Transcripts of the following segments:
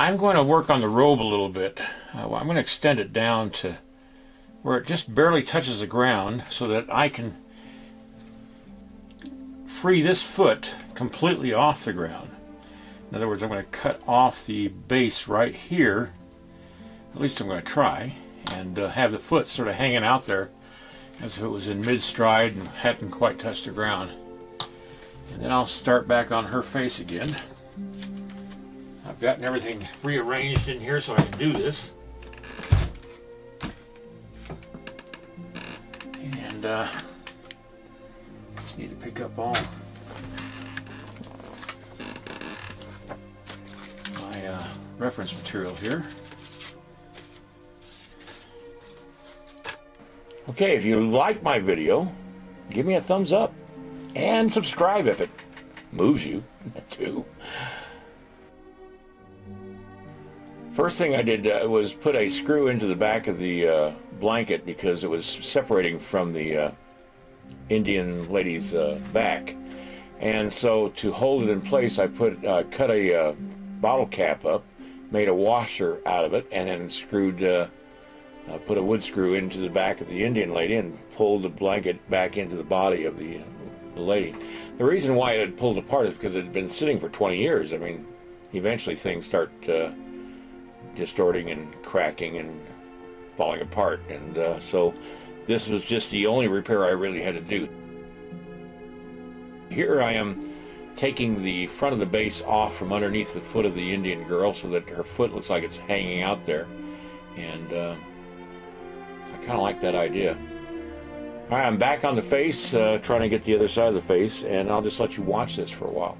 I'm going to work on the robe a little bit. I'm going to extend it down to where it just barely touches the ground so that I can free this foot completely off the ground. In other words, I'm going to cut off the base right here, at least I'm going to try, and have the foot sort of hanging out there as if it was in mid-stride and hadn't quite touched the ground. And then I'll start back on her face again. I've gotten everything rearranged in here so I can do this. And just need to pick up all my reference material here. Okay, if you like my video, give me a thumbs up and subscribe if it moves you too. First thing I did was put a screw into the back of the blanket because it was separating from the Indian lady's back, and so to hold it in place I cut a bottle cap up, made a washer out of it, and then screwed put a wood screw into the back of the Indian lady and pulled the blanket back into the body of the lady. The reason why it had pulled apart is because it had been sitting for 20 years. I mean, eventually things start distorting and cracking and falling apart, and so this was just the only repair I really had to do. Here I am taking the front of the base off from underneath the foot of the Indian girl so that her foot looks like it's hanging out there, and I kind of like that idea. All right, I'm back on the face, trying to get the other side of the face, and I'll just let you watch this for a while.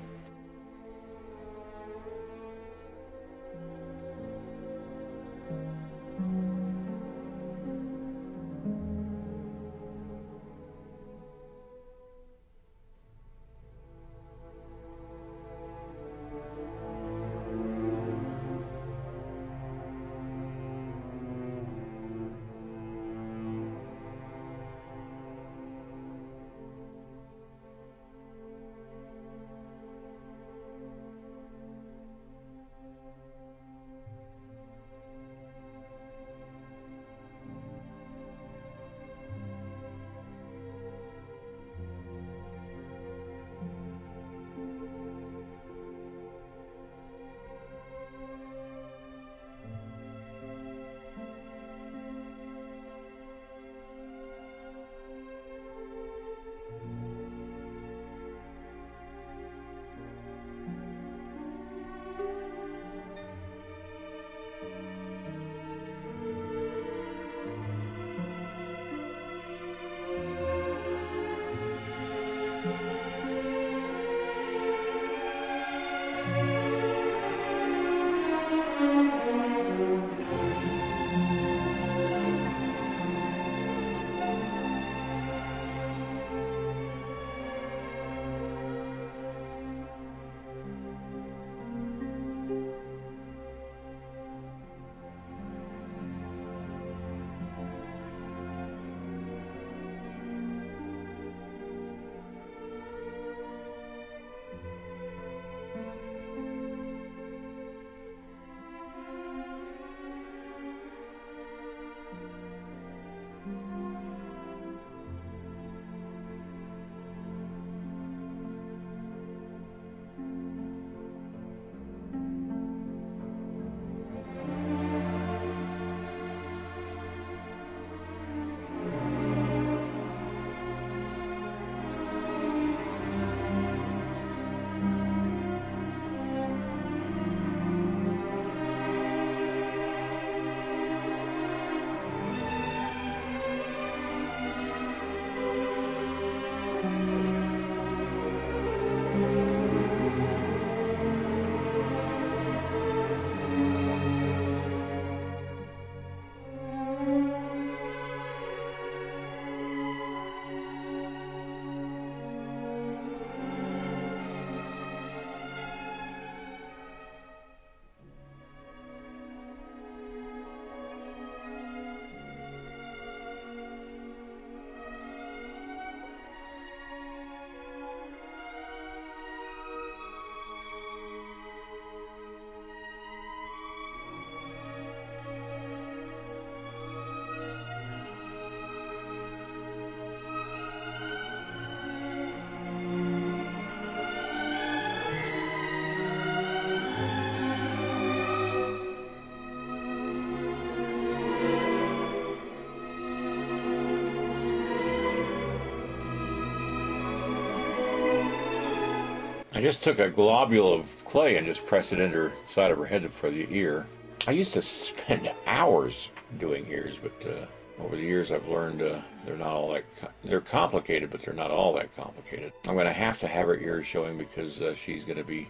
I just took a globule of clay and just pressed it into the side of her head for the ear. I used to spend hours doing ears, but over the years I've learned they're not all that, they're complicated, but they're not all that complicated. I'm going to have her ears showing because she's going to be,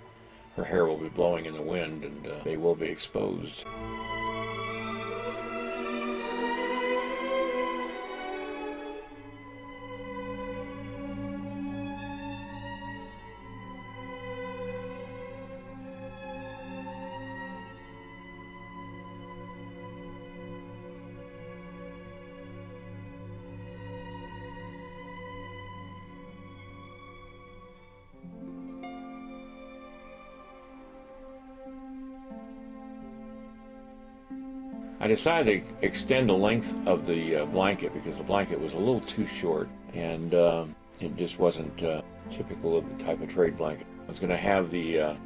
her hair will be blowing in the wind, and they will be exposed. I decided to extend the length of the blanket because the blanket was a little too short, and it just wasn't typical of the type of trade blanket. I was going to have the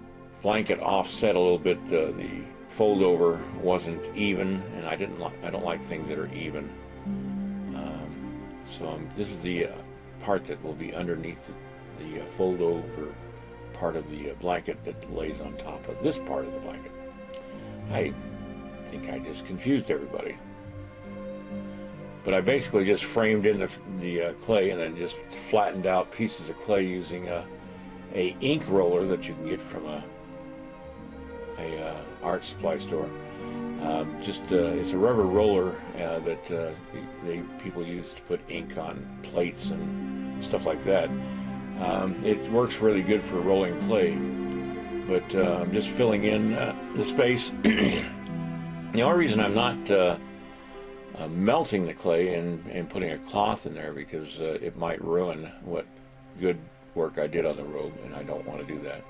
blanket offset a little bit. The fold over wasn't even, and I don't like things that are even. So this is the part that will be underneath the fold over part of the blanket that lays on top of this part of the blanket. I just confused everybody, but I basically just framed in the clay and then just flattened out pieces of clay using a ink roller that you can get from a art supply store. It's a rubber roller that people use to put ink on plates and stuff like that. It works really good for rolling clay, but I'm just filling in the space. The only reason I'm not melting the clay and putting a cloth in there because it might ruin what good work I did on the robe, and I don't want to do that.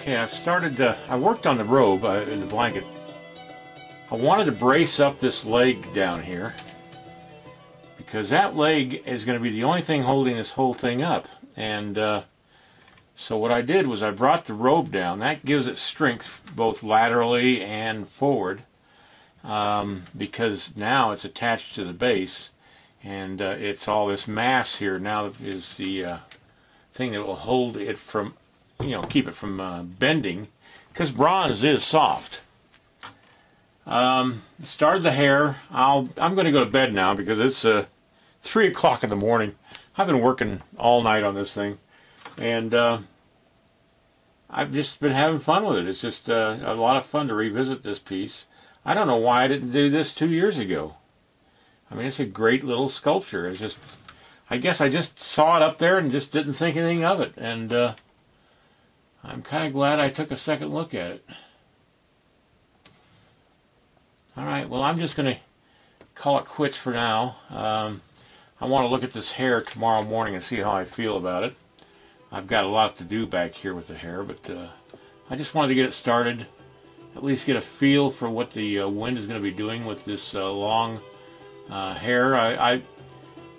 Okay, I've started to, I worked on the robe, in the blanket. I wanted to brace up this leg down here, because that leg is going to be the only thing holding this whole thing up. And so what I did was I brought the robe down. That gives it strength both laterally and forward, because now it's attached to the base, and it's all this mass here now is the thing that will hold it from, you know, keep it from bending, because bronze is soft. Started the hair. I'm going to go to bed now because it's 3 o'clock in the morning. I've been working all night on this thing, and I've just been having fun with it. It's just a lot of fun to revisit this piece. I don't know why I didn't do this 2 years ago. I mean, it's a great little sculpture. It's just, I guess I just saw it up there and just didn't think anything of it, and I'm kind of glad I took a second look at it. Alright, well, I'm just going to call it quits for now. I want to look at this hair tomorrow morning and see how I feel about it. I've got a lot to do back here with the hair, but I just wanted to get it started, at least get a feel for what the wind is going to be doing with this long hair. I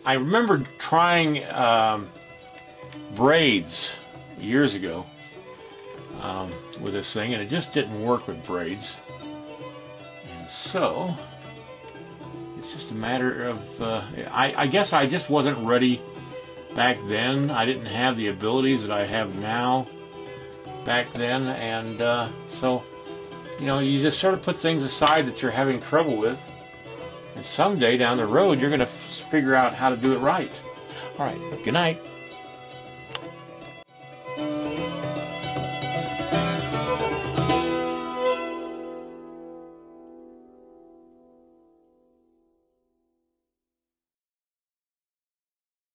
remember trying braids years ago with this thing, and it just didn't work with braids. So, it's just a matter of, I guess I just wasn't ready back then. I didn't have the abilities that I have now back then. And so, you know, you just sort of put things aside that you're having trouble with. And someday down the road, you're going to figure out how to do it right. All right, good night.